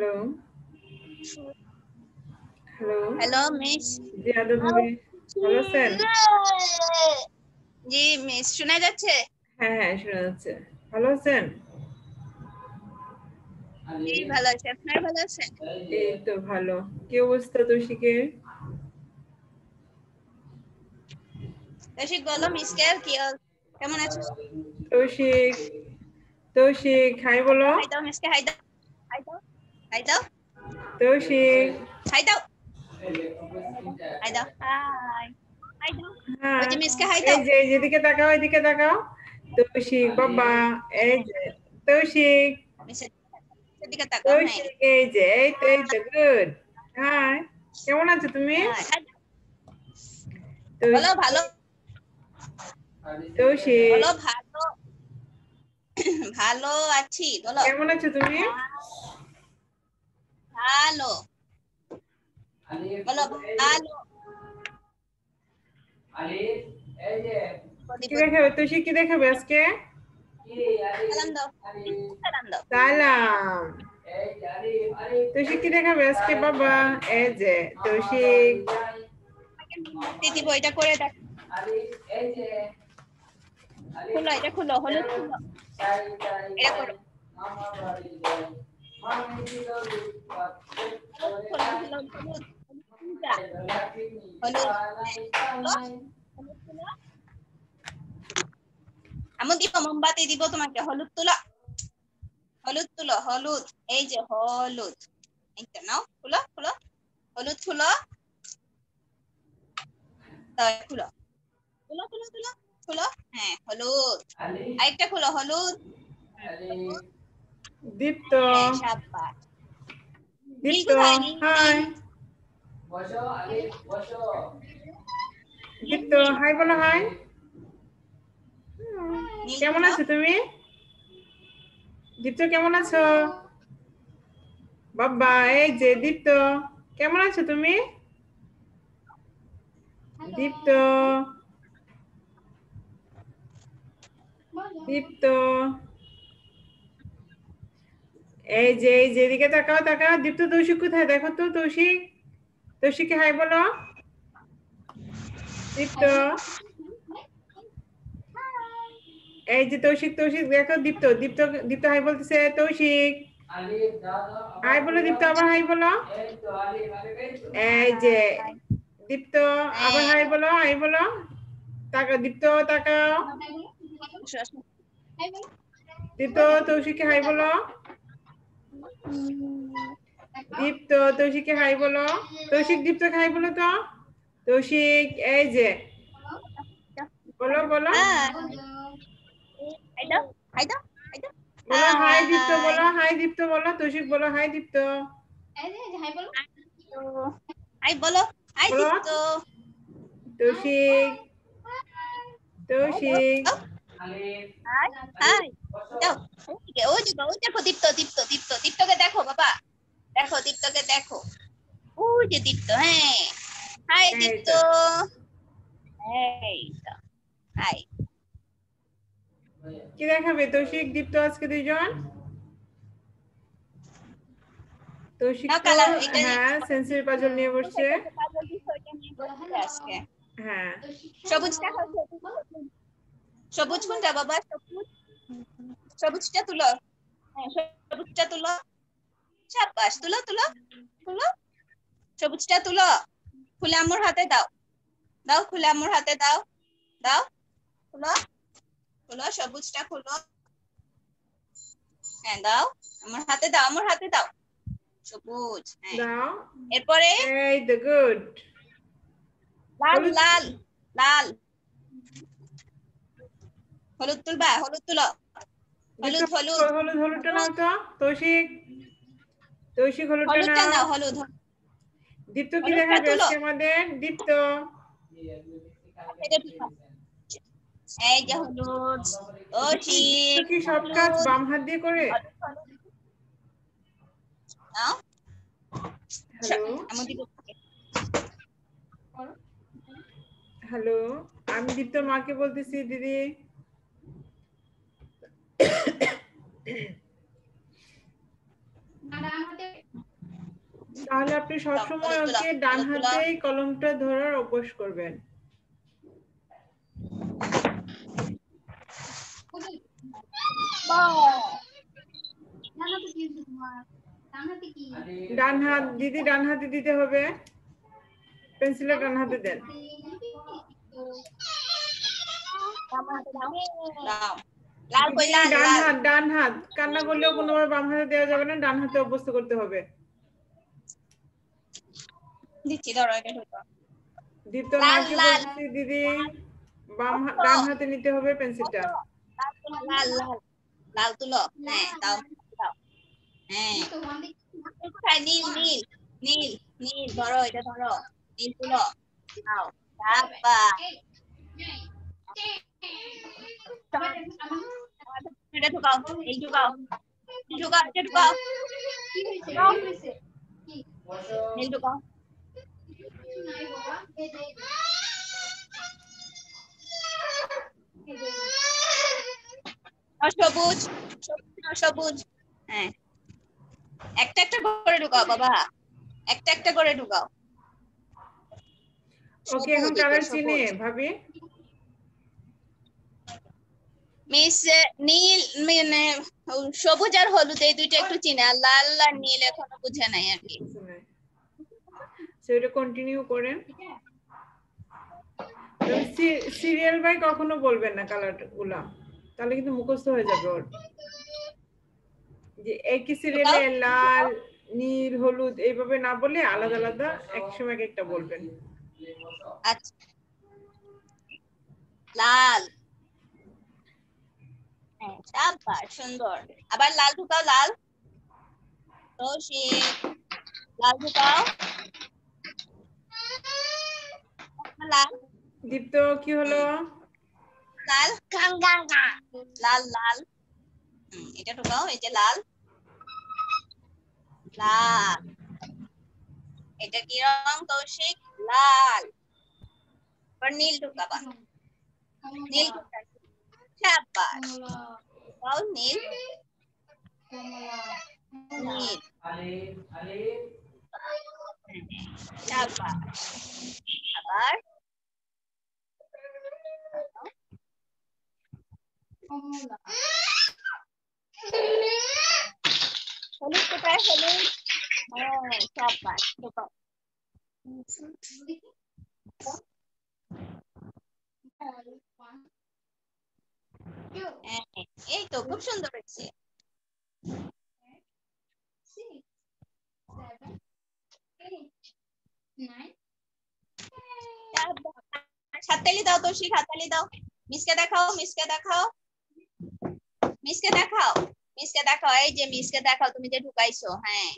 Hello hello hello miss hello sir ji miss सुना जाच्छे হ্যাঁ হ্যাঁ শোনা যাচ্ছে ভালো আছেন আমি ভালো আছি আপনি ভালো আছেন এই তো ভালো কি অবস্থা তোশিকের তোশিক বলো মিস কেয়ার কি কেমন আছো তোশিক তোশিক হাই বলো হাই দাও মিস কে হাই দাও হাই দাও হাই দাও তোশিক হাই দাও হাই দাও হাই হাই দাও ওই যে মিস কে হাই দাও এই যে এদিকে তাকাও তোশিক বাবা এই যে তোশিক এদিকে তাকাও তোশিক এই যে এই তো গুড হাই কেমন আছো তুমি বলো ভালো তোশিক বলো ভালো ভালো আছি বলো কেমন আছো তুমি ভালো বলো ভালো আরে এই যে কি দেখাবে তোশিক কি দেখাবে আজকে সালাম দাও সালাম দাও সালাম এই আরে আরে তোশিক কি দেখাবে আজকে বাবা এই যে তোশিক দিদি বইটা করে দাও আরে এই যে খুলো এটা খুলো হলো খুলো এটা করো মামা বাড়ি যাই মামি দিলো আমি দিব মোমবাতি দিব তোমাকে হলুদ তুলো হলুদ তুলো হলুদ এই যে হলুদ এইটা নাও খুলো খুলো হলুদ খুলো তাই খুলো খুলো খুলো খুলো খুলো হ্যাঁ হলুদ আরেকটা খুলো হলুদ দীপ্ত দীপ্ত হাই বসো আরে বসো দীপ্ত হাই বলো হাই কেমন আছো তুমি দীপ্ত কেমন আছো বাবা এই যে দীপ্ত কেমন আছো তুমি দীপ্ত দীপ্ত এই যে যেদিকে তাকাও তাকাও দীপ্ত তোশিক কোথায় দেখো তো তোশিক তোশিককে হাই বলো দীপ্ত এই যে তোশিক তোশিক দেখো দীপ্ত দীপ্ত দীপ্ত হাই বলতেছে তোশিক হাই বলো দীপ্ত আবার হাই বলো এই যে দীপ্ত আবার হাই বলো তাকাও দীপ্ত তাকাও দীপ্ত তোশিককে হাই বলো দীপ্ত তোশিককে হাই বলো তোশিক দীপ্তকে হাই বলো তো তোশিক এই যে বলো বলো হাই দাও হাই দাও বলো হাই দীপ্ত বলো হাই দীপ্ত বলো তোশিক বলো হাই দীপ্ত এই যে হাই বলো hi Dipta Toshik Toshik hi hi দাও ওই দেখো দীপ্ত দীপ্ত দীপ্ত দীপ্তকে দেখো বাবা দেখো দীপ্তকে দেখো ওই যে দীপ্ত হ্যাঁ হাই দীপ্ত এই তো হাই কি দেখাবে তোশিক দীপ্ত আজকে দুইজন তোশিক কালার এটা হ্যাঁ সেন্সর পাজল নিয়ে বসছে পাজল বিষয়টা নিয়ে বলতে আজকে হ্যাঁ সবুজ দেখাও সবুজ কোনটা বাবা সবুজ সবুজটা তুলো হ্যাঁ সবুজটা তুলো চাপাশ তুলো তুলো তুলো সবুজটা তুলো খুলে আমার হাতে দাও দাও খুলে আমার হাতে দাও দাও তুলো তুলো সবুজটা খুলো হ্যাঁ দাও আমার হাতে দাও আমার হাতে দাও সবুজ দাও এরপরে এই দ্য গুড লাল লাল লাল হলুদ তুলবা হলুদ তুলো হলুদ হলুদ হলুদ হলুদটা নাও তো তোশিক তোশিক হলুদটা নাও হলুদ দীপ্ত কি দেখাবে আজকে আমাদের দীপ্ত এই যে হলুদ তোশিক কি সব কাজ বাম হাত দিয়ে করে নাও হ্যালো আমাদের হ্যালো আমি দীপ্ত মাকে বলতেছি দিদি তাহলে আপনি সব সময় ওকে ডান হাতেই কলমটা ধরার অভ্যাস করবেন। ডান হাত দিদি, ডান হাতে দিতে হবে, পেন্সিলটা ডান হাতে দেন। ডান হাত কান্না করলেও কোনোভাবে বাম হাতে দেওয়া যাবে না, ডান হাতে অভ্যস্ত করতে হবে। দিদি ডান হাতে নিতে হবে পেন্সিলটা। লাল তুলো, নীল নীল নীল নীল ধরো, এটা ধরো, নীল তুলো। সবুজ সবুজ, হ্যাঁ একটা একটা করে ঢুকাও বাবা, একটা একটা করে ঢুকাও। ওকে এখন কালার চিনে ভাবি মিস, নীল মানে সবুজ আর হলুদ এই দুইটা একটু চিনে, আর লাল আর নীল এখনো বুঝে নাই আর কি। সেটা কন্টিনিউ করেন, সিরিয়াল বাই কখনো বলবেন না কালারগুলো, তাহলে কিন্তু মুখস্থ হয়ে যাবে ওর। যে একই সিরিয়ালে লাল নীল হলুদ এইভাবে না বলে আলাদা আলাদা একসময় একটা বলবেন। আচ্ছা লাল, আবার সুন্দর, আবার লাল ঢুকাও, লাল লাল ঢুকাও। দীপ্ত কি হলো? লাল লাল লাল, এটা ঢুকাও, এই যে লাল লাল, এটা কি রং কৌশিক? লাল, নীল ঢুকাবা, নীল নীল আবার হলুদ কোথায়? হলুদ এই তো খুব সুন্দর হয়েছে। হাততালি দাও তো, শিখ হাততালি দাও, মিসকে দেখাও, মিসকে দেখাও, মিসকে দেখাও, মিসকে দেখাও, এই যে মিসকে দেখাও তুমি যে ঢুকাইছো। হ্যাঁ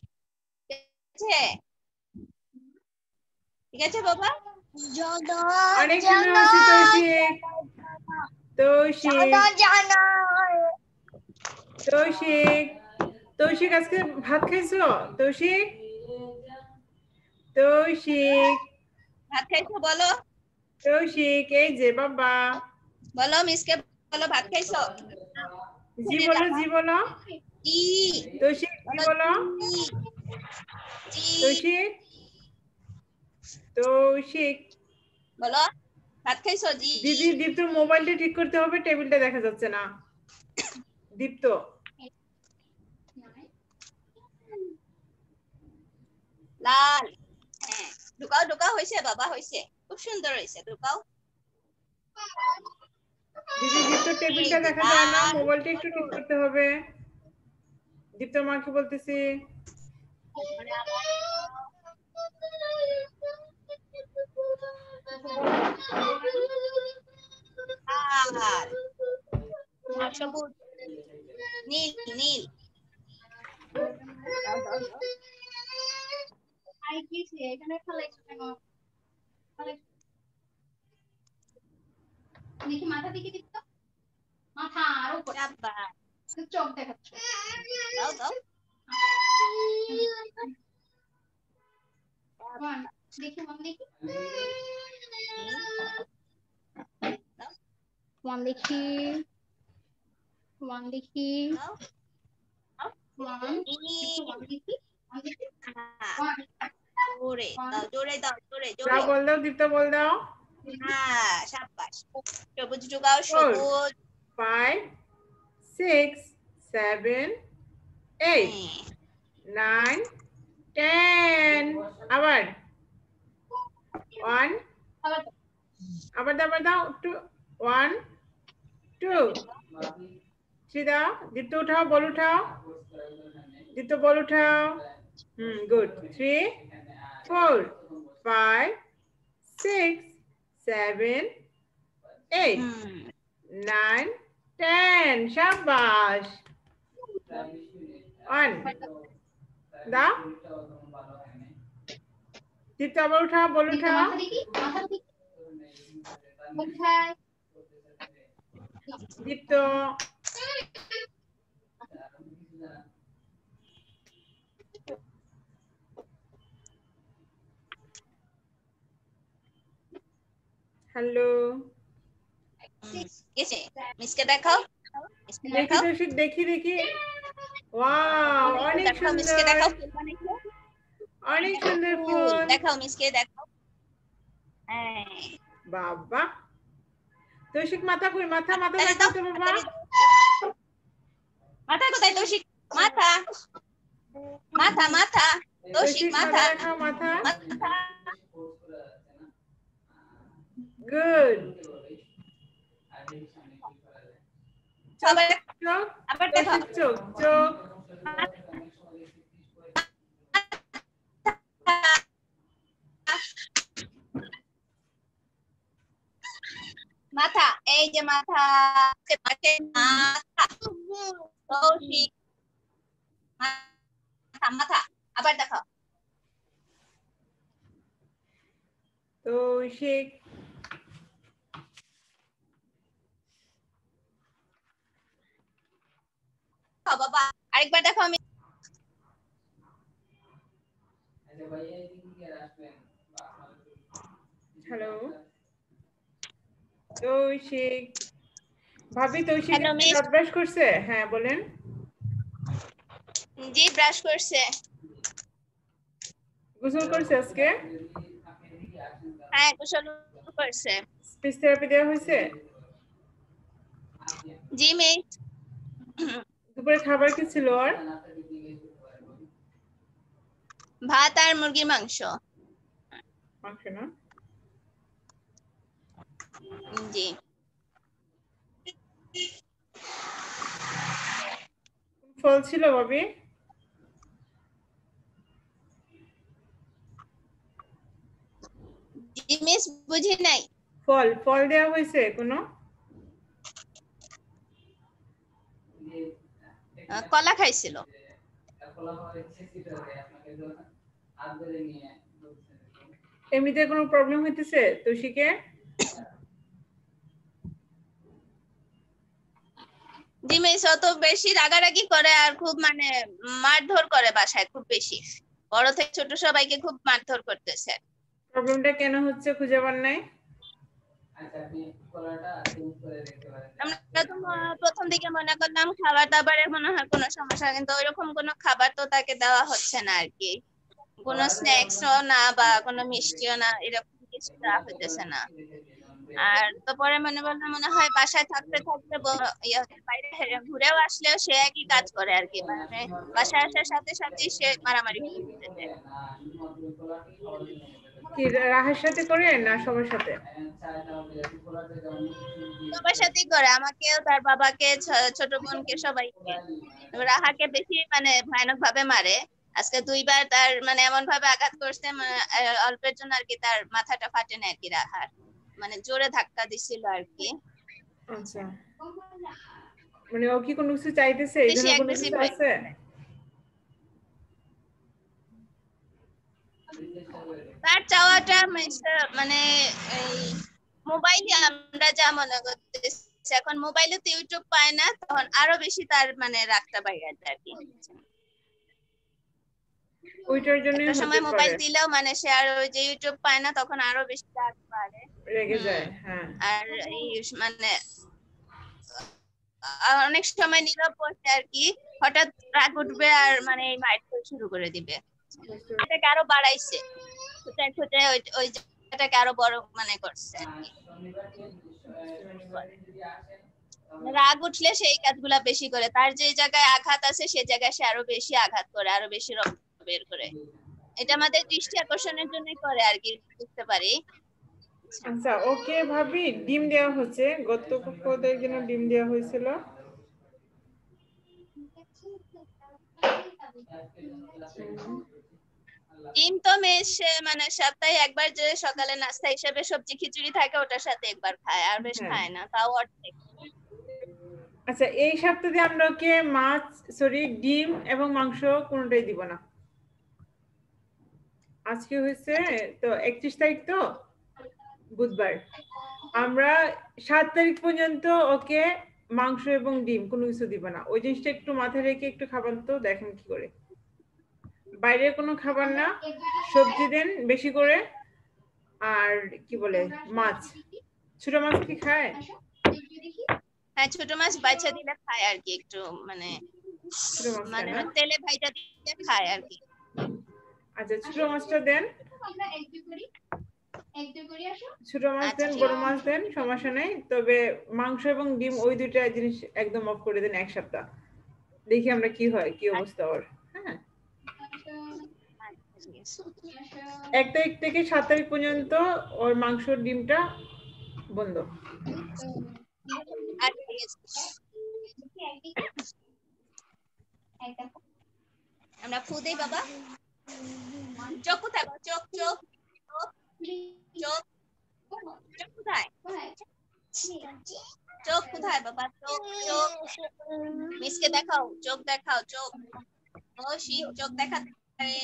ঠিক আছে বাবা, অনেক তৌশিক আজকে ভাত খাইছো? তৌশিক তৌশিক ভাত খাইছো? বলো তৌশিক, এই যে বাবা বলো, মিসকে বলো ভাত খাইছো? জি বলো, জি বলো, জি তৌশিক জি বলো, জি তৌশিক তৌশিক বলো ভাত খাইছো? জি দিদি দীপ্ত মোবাইলটা ঠিক করতে হবে, টেবিলটা দেখা যাচ্ছে না। দীপ্ত লাল, হ্যাঁ ঢুকাও ঢুকাও, হয়েছে বাবা হয়েছে, খুব সুন্দর হয়েছে, ঢুকাও। দিদি দীপ্ত টেবিলটা দেখা যায় না, মোবাইলটা একটু ঠিক করতে হবে। দীপ্ত মাকে বলতেছি, সবুজ নীল নীল মাথা দিকে দিত, মাথা আরো চোখ দেখাচ্ছ, দেখি মন দেখি মন দেখি মন দেখি মন দেখি মন দেখি जोरे दाओ, जोरे दाओ, जोरे जोरे क्या बोल दो दीप्ता बोल दो। हाँ शाबाश। सबुज जुगाओ सबुज। 5 6 7 8 9 10 আবার 1 আবার দাও 2 1 2 सीधा दीप्तो उठाओ बॉल उठाओ दीप्तो बॉल उठाओ गुड 3 4 5 6 7 8 9 10 शाबाश 1 दा दीप्तो बॉल उठाओ दीप्तो हेलो कैसे इसके देखाओ इसके देखाओ देखिए देखिए देखिए वाओ अनेक सुंदर इसके देखाओ अनेक सुंदर फूल देखाओ इसके देखाओ बाबा तोशिक माथा कोई माथा माथा देखाओ तो बाबा माथा कोताई तोशिक माथा माथा माथा तोशिक माथा माथा good আবার দেখো চোখ চোখ মাথা এই যে মাথা কে পাশে মাথা তোশি মাথা মাথা আবার দেখো তোশি बाबा एक बार देखो हमें हेलो तौशिक भाभी तौशिक ब्रश करছে হ্যাঁ বলেন জি ব্রাশ করছে গোসল করছে আজকে হ্যাঁ গোসল করছে স্পিচ থেরাপি দেয়া হয়েছে জি মে দুপুরে খাবার কি ছিল আর ভাত আর মুরগির মাংস মাংস না জি ফল ছিল ভাবি জি মিস বুঝি নাই ফল ফল দেয়া হয়েছে কোনো কলা খাইছিল কলা হয়েছে কিভাবে আপনাকে জন্য হাত ধরে নিয়ে এমনিতে কোনো প্রবলেম হইতেছে তোশিকে জিমেস তো বেশি রাগারাগি করে আর খুব মানে মারধর করে বাসায় খুব বেশি বড় থেকে ছোট সবাইকে খুব মারধর করতেছে প্রবলেমটা কেন হচ্ছে খুঁজে পাওয়া নাই আচ্ছা আপনি কলাটা তুমি করে দেখতে পারেন আমরা তো প্রথম দিকে মনে করলাম খাবার দাবারে মনে হয় কোনো সমস্যা কিন্তু এরকম কোনো খাবার তো তাকে দেওয়া হচ্ছে না আর কি কোনো স্ন্যাক্সও না বা কোনো মিষ্টিও না এরকম কিছু দেওয়া হচ্ছে না আর তো পরে মনে বললাম মনে হয় বাসায় থাকতে থাকতে বাইরে ঘুরেও আসলেও সে একই কাজ করে আর কি মানে বাসায় আসার সাথে সাথে সে মারামারি করতেছে কি রাহের সাথে করে না সবার সাথে সবার সাথে করে আমাকেও তার বাবাকে ছোট বোনকে সবাইকে রাহাকে বেশি মানে ভয়ানক ভাবে মারে আজকে দুইবার তার মানে এমন ভাবে আঘাত করছে অল্পের জন্য আর কি তার মাথাটা ফাটে না আর কি রাহার মানে জোরে ধাক্কা দিছিল আর কি আচ্ছা মানে ও কি কোনো কিছু চাইতেছে এজন্য কোনো কিছু আছে তার চাওয়াটা মানে মোবাইলে আমরা যা মনে করতেছি এখন মোবাইলে তো ইউটিউব পায় না তখন আরো বেশি তার মানে রাগটা বাইরে যায় আর কি ওইটার জন্য সময় মোবাইল দিলেও মানে সে আর ওই যে ইউটিউব পায় না তখন আরো বেশি রাগ বাড়ে রেগে যায় হ্যাঁ আর এই মানে অনেক সময় নীরব বসে আর কি হঠাৎ রাগ উঠবে আর মানে এই মাইট শুরু করে দিবে এটা আরো বাড়াইছে রাগ উঠলে সেই কাজগুলা বেশি করে, তার যে জায়গায় আঘাত আছে সেই জায়গায় সে আরো বেশি আঘাত করে, আরো বেশি রক্ত বের করে। এটা আমাদের দৃষ্টি আকর্ষণের জন্য করে আর কি, বুঝতে পারি। আচ্ছা ওকে ভাবি, ডিম দেয়া হচ্ছে গত কতদিন জন্য ডিম দেয়া হয়েছিল। ডিম তো মেশ মানে সপ্তাহে একবার যে সকালে নাস্তা হিসেবে সবজি খিচুড়ি থাকে ওটার সাথে একবার খায়, আর বেশ খায় না, তাও অর্ধেক। আচ্ছা এই সপ্তাহে আমরা কি মাছ সরি ডিম এবং মাংস কোনটাই দিব না? আজকে হয়েছে তো 31 তারিখ তো বুধবার, আমরা 7 তারিখ পর্যন্ত ওকে মাংস এবং ডিম কোনো কিছু দিব না। ওই জিনিসটা একটু মাথায় রেখে একটু খাবার তো দেখেন কি করে, বাইরে কোনো খাবার না, সবজি দেন বেশি করে, আর কি বলে মাছ, ছোট মাছ কি খায়? হ্যাঁ ছোট মাছ বাচ্চা দিলে খায় আর কি, একটু মানে মানে তেলে ভাইটা দিয়ে খায় আর কি। আচ্ছা ছোট মাছটা দেন, ছোট মাছ দেন, বড় মাছ দেন, সমস্যা নেই, তবে মাংস এবং ডিম ওই দুইটা জিনিস একদম অফ করে দেন এক সপ্তাহ, দেখি আমরা কি হয়, কি অবস্থা ওর। হ্যাঁ 1 তারিখ থেকে 7 তারিখ পর্যন্ত ওর মাংস ডিমটা বন্ধ। আমরা ফুদে বাবা চোখ কোথায়, চোখ চোখ চোখ চোখ কোথায়, চোখ কোথায় বাবা, চোখ চোখ মিসকে দেখাও, চোখ দেখাও, চোখ ওশি চোখ দেখাতে পারে,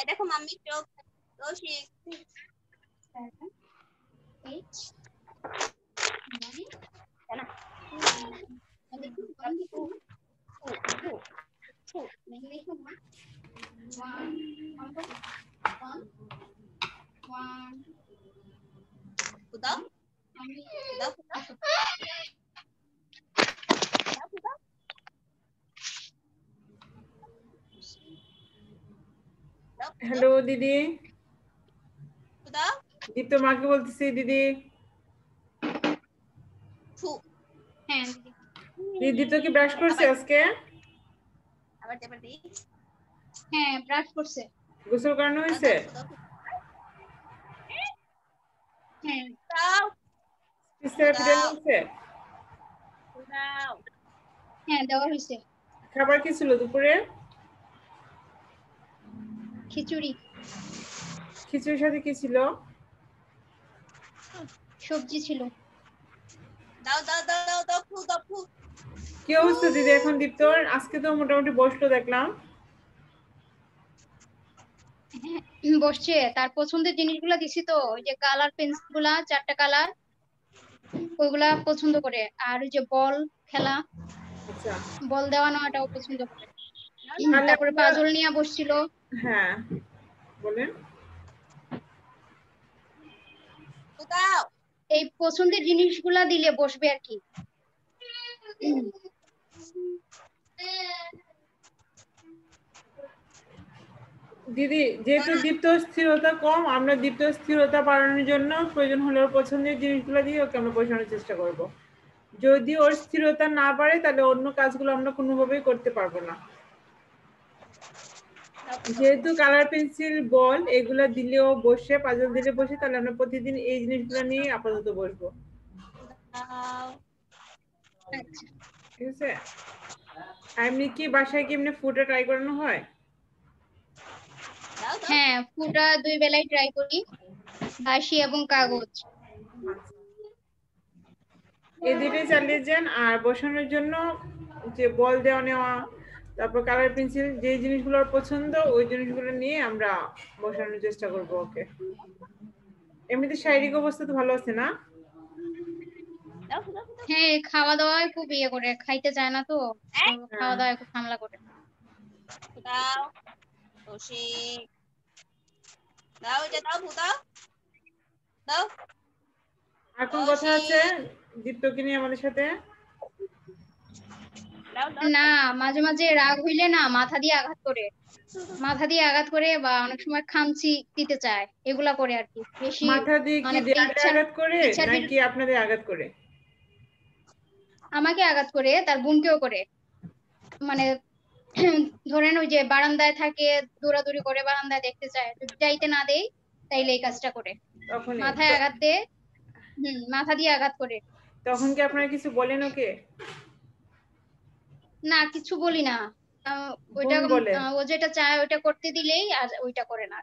এ দেখো মাম্মি চোখ ওশি না হ্যালো দিদি, দীপ্ত মাকে বলতেছি দিদি, দিদি তো কি ব্রাশ করছে আজকে? আবার দেবার দি, হ্যাঁ ব্রাশ করছে, গোসল করানো হয়েছে, হ্যাঁ দাও সিস্টার ভিডিও হয়েছে, দাও হ্যাঁ দেওয়া হয়েছে। খাবার কি ছিল দুপুরে? খিচুড়ি, খিচুড়ির সাথে কি ছিল? সবজি ছিল। দাও দাও দাও দাও ফু দাও ফু। কি অবস্থা দিদি এখন দীপ্তর? আজকে তো মোটামুটি বসলো দেখলাম, বসছে, তার পছন্দের জিনিসগুলা দিছি তো, ওই যে কালার পেন্সিলগুলা 4টা কালার ওইগুলা পছন্দ করে, আর ওই যে বল খেলা, আচ্ছা বল দেওয়ানো ওটাও পছন্দ করে, তারপরে পাজল নিয়ে বসছিল। হ্যাঁ বলেন, দাও এই পছন্দের জিনিসগুলা দিলে বসবে আর কি। দিদি যেহেতু দীপ্ত স্থিরতা কম, আমরা দীপ্ত স্থিরতা বাড়ানোর জন্য প্রয়োজন হলে ওর পছন্দের জিনিসগুলো দিয়ে ওকে আমরা বোঝানোর চেষ্টা করব। যদি ওর স্থিরতা না বাড়ে তাহলে অন্য কাজগুলো আমরা কোনোভাবেই করতে পারবো না। যেহেতু কালার পেন্সিল বল এগুলো দিলেও বসে, পাজল দিলে বসে, তাহলে আমরা প্রতিদিন এই জিনিসগুলো নিয়ে আপাতত বসবো। ঠিক আছে, এমনি কি বাসায় কি এমনি ফুটা ট্রাই করানো হয়? হ্যাঁ ফুটা 2 বেলায় ট্রাই করি, বাঁশি এবং কাগজ, এই দুটো চালিয়ে যান। আর বসানোর জন্য যে বল দেওয়া নেওয়া, তারপর কালার পেন্সিল, যে জিনিসগুলো পছন্দ ওই জিনিসগুলো নিয়ে আমরা বসানোর চেষ্টা করব ওকে। এমনিতে শারীরিক অবস্থা তো ভালো আছে না? হ্যাঁ খাওয়া দাওয়া খুব ইয়ে করে, খাইতে চায় না তো, খাওয়া দাওয়া খুব হামলা করে। দাও ওশি দাও, এটা দাও দাও দাও। আর কোন কথা আছে দীপ্তকে নিয়ে আমাদের সাথে? না মাঝে মাঝে রাগ হইলে না মাথা দিয়ে আঘাত করে বা অনেক সময় খামচি দিতে চায় এগুলা করে আর কি। বেশি মাথা দিয়ে কি আঘাত করে নাকি আপনাদের আঘাত করে? আমাকে আঘাত করে, তার বোনকেও করে। মানে ধরেন ওই যে বারান্দায় থাকে, দৌড়াদৌড়ি করে বারান্দায় দেখতে চায়, যদি যাইতে না দেই তাইলে এই কাজটা করে, মাথায় আঘাত দেয়। মাথা দিয়ে আঘাত করে। তখন কি আপনারা কিছু বলেন ওকে? না কিছু বলি না, ওইটা ও যেটা চায় ওইটা করতে দিলেই আর ওইটা করে না।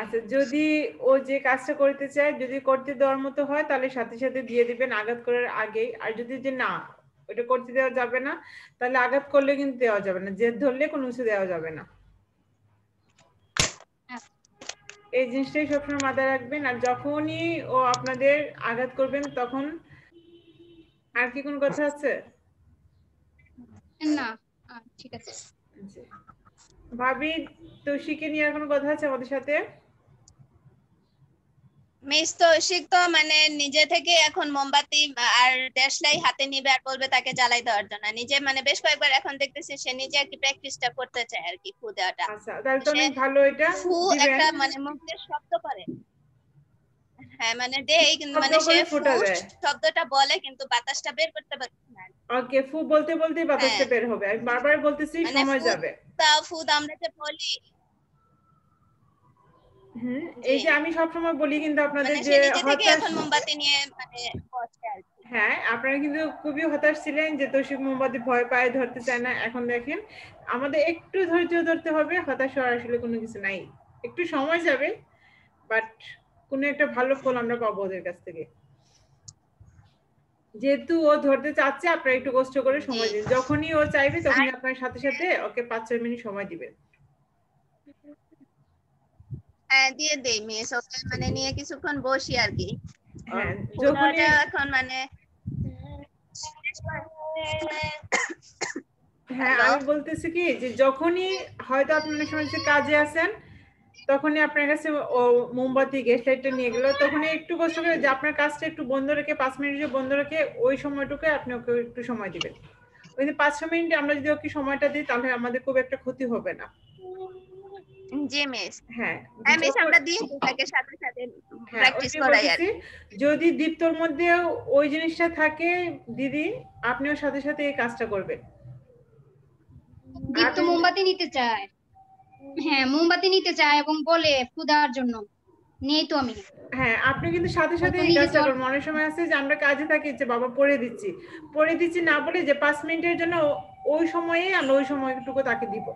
আচ্ছা, যদি ও যে কাজটা করতে চায় যদি করতে দেওয়ার মতো হয় তাহলে সাথে সাথে দিয়ে দিবেন আঘাত করার আগেই। আর যদি যে না ওটা করতে দেওয়া যাবে না তাহলে আঘাত করলে কিন্তু দেওয়া যাবে না, জেদ ধরলে কোনো কিছু দেওয়া যাবে না। এই জিনিসটাই সবসময় মাথায় রাখবেন। আর যখনই ও আপনাদের আঘাত করবেন তখন আর কি কোন কথা আছে? না ঠিক আছে। ভাবি তোশিকে নিয়ে আর কোনো কথা আছে আমাদের সাথে? মিস তোশিক তো মানে নিজে থেকে এখন মোমবাতি আর দেশলাই হাতে নিবে আর বলবে তাকে জ্বালাই দেওয়ার জন্য নিজে, মানে বেশ কয়েকবার এখন দেখতেছি সে নিজে আর কি প্র্যাকটিসটা করতে চায় আর কি ফু দেওয়াটা। আচ্ছা তাহলে তো অনেক ভালো, এটা ফু একটা মানে মুখের শব্দ করে। হ্যাঁ মানে দেই কিন্তু মানে সে শব্দটা বলে কিন্তু বাতাসটা বের করতে পারছে না। ওকে ফু বলতে বলতে বাতাসটা বের হবে। আমি বারবার বলতেছি সময় যাবে। তা ফু আমরা যে বলি এই যে আমি সব সময় বলি কিন্তু আপনাদের যে এখন মোমবাতি নিয়ে মানে বসে আছে। হ্যাঁ আপনারা কিন্তু খুবই হতাশ ছিলেন যে তোশিক মোমবাতি ভয় পায় ধরতে চায় না, এখন দেখেন আমাদের একটু ধৈর্য ধরতে হবে। হতাশ হওয়ার আসলে কোনো কিছু নাই, একটু সময় যাবে বাট কোন একটা ভালো ফল আমরা পাবো ওদের কাছ থেকে। যেহেতু ও ধরতে চাচ্ছে আপনারা একটু কষ্ট করে সময় দিন, যখনই ও চাইবে তখনই আপনার সাথে সাথে ওকে 5-6 মিনিট সময় দিবেন। হ্যাঁ দিয়ে দেই মেস ওকে মানে নিয়ে কিছুক্ষণ বসি আর কি। হ্যাঁ যখনই এখন মানে হ্যাঁ আমি বলতেছি কি যে যখনই হয়তো আপনারা শুনছে কাজে আছেন তখনই আপনার কাছে মোমবাতি গ্যাস লাইটটা নিয়ে গেল, তখনই একটু কষ্ট করে যে আপনার কাজটা একটু বন্ধ রেখে 5 মিনিট বন্ধ রেখে ওই সময়টুকু আপনি ওকে একটু সময় দিবেন। ওই 5-6 মিনিট আমরা যদি ওকে সময়টা দিই তাহলে আমাদের খুব একটা ক্ষতি হবে না। যদি দীপ্তর মধ্যে ওই জিনিসটা থাকে দিদি আপনিও সাথে সাথে এই কাজটা করবেন। দীপ্ত মোমবাতি নিতে চায়, হ্যাঁ মোমবাতি নিতে চায় এবং বলে ফু দেওয়ার জন্য নেই তো আমি। হ্যাঁ আপনি কিন্তু সাথে সাথে এই কাজটা করবেন। অনেক সময় আছে যে আমরা কাজে থাকি যে বাবা পড়ে দিচ্ছি না বলে যে 5 মিনিটের জন্য ওই সময়ে আমরা ওই সময়টুকু তাকে দিব,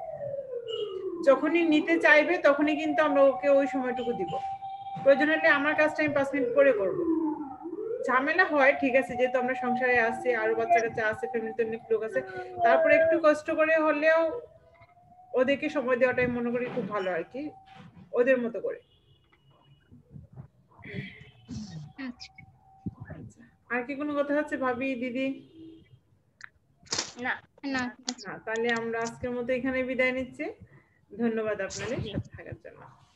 যখনই নিতে চাইবে তখনই কিন্তু আমরা ওকে ওই সময়টুকু দিব। প্রয়োজন হলে আমার কাজটা আমি 5 মিনিট পরে করবো। ঝামেলা হয় ঠিক আছে, যেহেতু আমরা সংসারে আছি আরো বাচ্চা কাচ্চা আছে ফ্যামিলিতে অনেক লোক আছে, তারপরে একটু কষ্ট করে হলেও ওদেরকে সময় দেওয়াটাই মনে করি খুব ভালো আর কি, ওদের মতো করে। আর কি কোনো কথা আছে ভাবি দিদি? না না তাহলে আমরা আজকের মতো এখানে বিদায় নিচ্ছি। ধন্যবাদ আপনাদের সাথে থাকার জন্য।